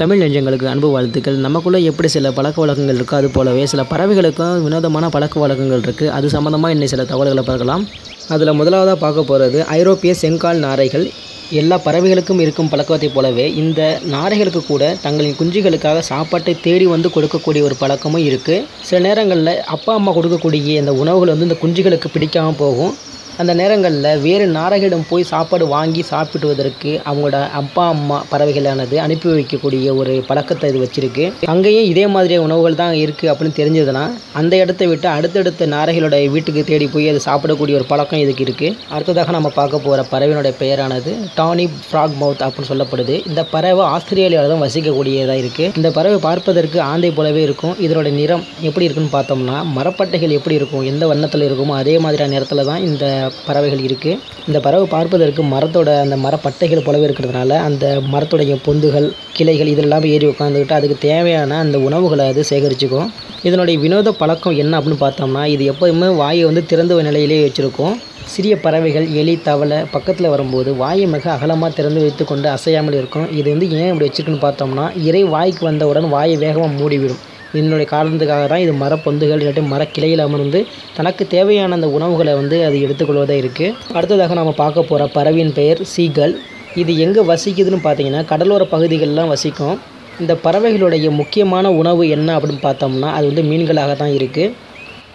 தமிழ் நெஞ்சங்களுக்கு அன்பு வாழ்த்துக்கள். நமக்குள்ளே எப்படி சில பழக்க வழக்கங்கள் இருக்கோ அது போலவே சில பறவைகளுக்கும் வினோதமான பழக்க வழக்கங்கள் இருக்குது. அது சம்மந்தமாக இன்னும் சில தகவல்களை பார்க்கலாம். அதில் முதலாவதாக பார்க்க போகிறது ஐரோப்பிய செங்கால் நாரைகள். எல்லா பறவைகளுக்கும் இருக்கும் பழக்கத்தை போலவே இந்த நாரைகளுக்கு கூட தங்களின் குஞ்சுகளுக்காக சாப்பாட்டை தேடி வந்து கொடுக்கக்கூடிய ஒரு பழக்கமும் இருக்குது. சில நேரங்களில் அப்பா அம்மா கொடுக்கக்கூடிய இந்த உணவுகள் வந்து இந்த குஞ்சுகளுக்கு பிடிக்காமல் போகும். அந்த நேரங்களில் வேறு நாரைகளிடம் போய் சாப்பாடு வாங்கி சாப்பிடுவதற்கு அவங்களோட அப்பா அம்மா பறவைகளானது அனுப்பி வைக்கக்கூடிய ஒரு பழக்கத்தை இது வச்சுருக்கு. அங்கேயும் இதே மாதிரியான உணவுகள் தான் இருக்குது அப்படின்னு தெரிஞ்சதுன்னா அந்த இடத்த விட்டு அடுத்தடுத்த நாரைகளோட வீட்டுக்கு தேடி போய் அது சாப்பிடக்கூடிய ஒரு பழக்கம் இதுக்கு இருக்குது. அடுத்ததாக நம்ம பார்க்க போகிற பறவையினுடைய பெயரானது டானி ஃப்ராக் மவுத் அப்படின்னு சொல்லப்படுது. இந்த பறவை ஆஸ்திரேலியாவில் தான் வசிக்கக்கூடியதாக இருக்குது. இந்த பறவை பார்ப்பதற்கு ஆந்தை போலவே இருக்கும். இதனோட நிறம் எப்படி இருக்குன்னு பார்த்தோம்னா மரப்பட்டைகள் எப்படி இருக்கும், எந்த வண்ணத்தில் இருக்குமோ அதே மாதிரியான நிறத்தில் தான் இந்த பறவைகள் இருக்குது. இந்த பறவை பார்ப்பதற்கு மரத்தோட அந்த மரப்பட்டைகள் போலவே இருக்கிறதுனால அந்த மரத்துடைய பொந்துகள் கிளைகள் இதெல்லாம் ஏறி உட்காந்துக்கிட்டு அதுக்கு தேவையான அந்த உணவுகளை அது சேகரிச்சுக்கும். இதனுடைய வினோத பழக்கம் என்ன அப்படின்னு பார்த்தோம்னா இது எப்போதுமே வாயை வந்து திறந்த நிலையிலே வச்சுருக்கும். சிறிய பறவைகள் எலி தவளை பக்கத்தில் வரும்போது வாயை மிக அகலமாக திறந்து வைத்து கொண்டு அசையாமல் இருக்கும். இது வந்து ஏன் இப்படி வச்சுருக்குன்னு பார்த்தோம்னா இறை வாய்க்கு வந்தவுடன் வாயை வேகமாக மூடிவிடும். இதனுடைய காரணத்துக்காக தான் இது மரப்பொந்துகள் இல்லாட்டி மரக்கிளையில் அமர்ந்து தனக்கு தேவையான அந்த உணவுகளை வந்து அது எடுத்துக்கொள்வதாக இருக்குது. அடுத்ததாக நாம் பார்க்க போகிற பறவையின் பெயர் சீகல். இது எங்கே வசிக்குதுன்னு பார்த்தீங்கன்னா கடலோர பகுதிகளெலாம் வசிக்கும். இந்த பறவைகளுடைய முக்கியமான உணவு என்ன அப்படின்னு பார்த்தோம்னா அது வந்து மீன்களாக தான் இருக்குது.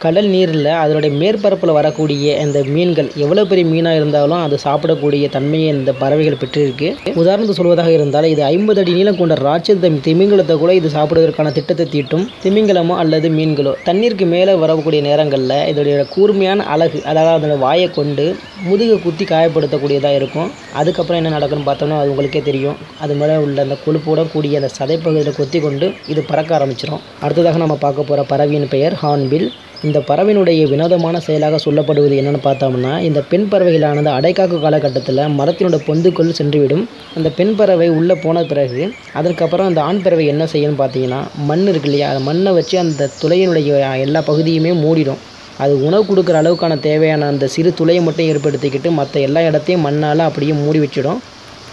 கடல் நீரில் அதனுடைய மேற்பரப்பில் வரக்கூடிய அந்த மீன்கள் எவ்வளோ பெரிய மீனாக இருந்தாலும் அது சாப்பிடக்கூடிய தன்மையை இந்த பறவைகள் பெற்றிருக்கு. உதாரணத்துக்கு சொல்வதாக இருந்தால் இது 50 அடி நீளம் கொண்ட ராட்சத திமிங்கலத்தை கூட இது சாப்பிடுவதற்கான திட்டத்தை தீட்டும். திமிங்கலமோ அல்லது மீன்களோ தண்ணீருக்கு மேலே வரக்கூடிய நேரங்களில் இதோடைய கூர்மையான அழகு, அதாவது அதோடய வாயை கொண்டு முதுகை குத்தி காயப்படுத்தக்கூடியதாக இருக்கும். அதுக்கப்புறம் என்ன நடக்குன்னு பார்த்தோம்னா அது உங்களுக்கே தெரியும். அது மேலே உள்ள அந்த கொழுப்போட கூடிய அந்த சதைப்பகுதியில் கொத்தி கொண்டு இது பறக்க ஆரம்பிச்சிடும். அடுத்ததாக நம்ம பார்க்க போகிற பறவையின் பெயர் ஹார்ன்பில். இந்த பறவையினுடைய வினோதமான செயலாக சொல்லப்படுவது என்னென்னு பார்த்தோம்னா இந்த பெண் பறவைகளானது அடைக்காக்கு காலகட்டத்தில் மரத்தினோட பொந்துக்குள் சென்றுவிடும். அந்த பெண் பறவை உள்ளே போன பிறகு அதற்கப்புறம் அந்த ஆண் பறவை என்ன செய்யணும்னு பார்த்தீங்கன்னா மண் இருக்கு இல்லையா, அந்த மண்ணை வச்சு அந்த துளையினுடைய எல்லா பகுதியுமே மூடிடும். அது உணவு கொடுக்குற அளவுக்கான தேவையான அந்த சிறு துளையை மட்டும் ஏற்படுத்திக்கிட்டு மற்ற எல்லா இடத்தையும் மண்ணால் அப்படியே மூடி வச்சிடும்.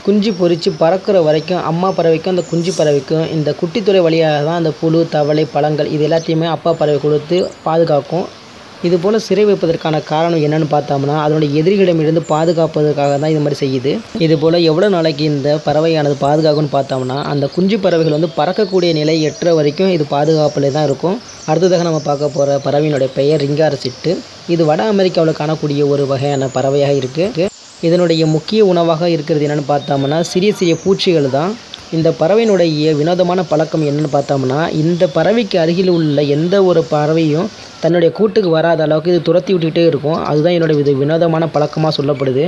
குஞ்சு பொறித்து பறக்கிற வரைக்கும் அம்மா பறவைக்கும் அந்த குஞ்சு பறவைக்கும் இந்த குட்டித்துறை வழியாக தான் அந்த புழு தவளை பழங்கள் இது எல்லாத்தையுமே அப்பா பறவை கொடுத்து பாதுகாக்கும். இதுபோல் சிறை வைப்பதற்கான காரணம் என்னென்னு பார்த்தோம்னா அதனுடைய எதிரிகளிடமிருந்து பாதுகாப்பதற்காக தான் இது மாதிரி செய்யுது. இதுபோல் எவ்வளோ நாளைக்கு இந்த பறவையானது பாதுகாக்கும்னு பார்த்தோம்னா அந்த குஞ்சு பறவைகள் வந்து பறக்கக்கூடிய நிலை எட்டுற வரைக்கும் இது பாதுகாப்பில் தான் இருக்கும். அடுத்ததாக நம்ம பார்க்க போகிற பறவையினுடைய பெயர் ரிங்கார சிட்டு. இது வட அமெரிக்காவில் காணக்கூடிய ஒரு வகையான பறவையாக இருக்குது. இதனுடைய முக்கிய உணவாக இருக்கிறது என்னென்னு பார்த்தோம்னா சிறிய சிறிய பூச்சிகள் தான். இந்த பறவையினுடைய வினோதமான பழக்கம் என்னென்னு பார்த்தோம்னா இந்த பறவைக்கு அருகில் உள்ள எந்த ஒரு பறவையும் தன்னுடைய கூட்டுக்கு வராத அளவுக்கு இது துரத்தி விட்டுக்கிட்டே இருக்கும். அதுதான் என்னுடைய வினோதமான பழக்கமாக சொல்லப்படுது.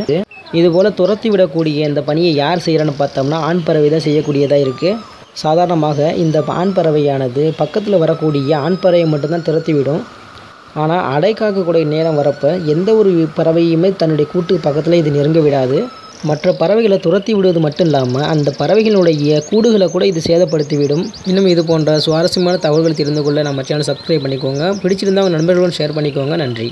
இதுபோல் துரத்தி விடக்கூடிய இந்த பணியை யார் செய்கிறான்னு பார்த்தோம்னா ஆண் பறவை தான் செய்யக்கூடியதாக இருக்குது. சாதாரணமாக இந்த ஆண் பறவையானது பக்கத்தில் வரக்கூடிய ஆண் பறவையை மட்டும்தான் துரத்திவிடும். ஆனால் அடைக்காக்கக்கூடிய நேரம் வரப்போ எந்த ஒரு பறவையுமே தன்னுடைய கூட்டுக்கு பக்கத்தில் இது நெருங்க விடாது. மற்ற பறவைகளை துரத்தி விடுவது மட்டும் இல்லாமல் அந்த பறவைகளுடைய கூடுகளை கூட இது சேதப்படுத்திவிடும். இன்னும் இது போன்ற சுவாரஸ்யமான தகவல்கள் தெரிந்து கொள்ள நம்ம சேனல் சப்ஸ்கிரைப் பண்ணிக்கோங்க. பிடிச்சிருந்தால் உங்கள் நண்பர்களுடன் ஷேர் பண்ணிக்கோங்க. நன்றி.